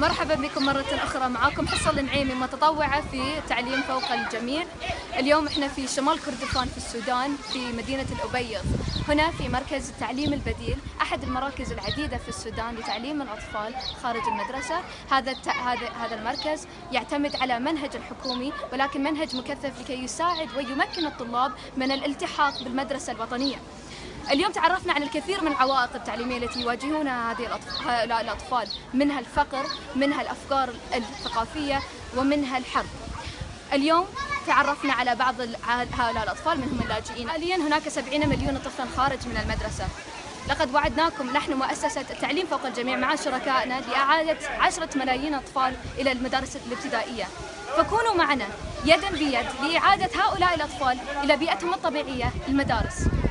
مرحبا بكم مرة أخرى، معاكم حصة النعيمي متطوعة في تعليم فوق الجميع. اليوم احنا في شمال كردفان في السودان في مدينة الأبيض، هنا في مركز التعليم البديل، أحد المراكز العديدة في السودان لتعليم الأطفال خارج المدرسة. هذا المركز يعتمد على منهج الحكومي، ولكن منهج مكثف لكي يساعد ويمكن الطلاب من الالتحاق بالمدرسة الوطنية. اليوم تعرفنا عن الكثير من العوائق التعليمية التي يواجهونها هذه الأطفال، منها الفقر، منها الأفكار الثقافية، ومنها الحرب. اليوم تعرفنا على بعض هؤلاء الأطفال، منهم اللاجئين. حاليا هناك 70 مليون طفلا خارج من المدرسة. لقد وعدناكم نحن مؤسسة التعليم فوق الجميع مع شركائنا لإعادة 10 ملايين أطفال إلى المدارس الابتدائية، فكونوا معنا يدا بيد لإعادة هؤلاء الأطفال إلى بيئتهم الطبيعية، المدارس.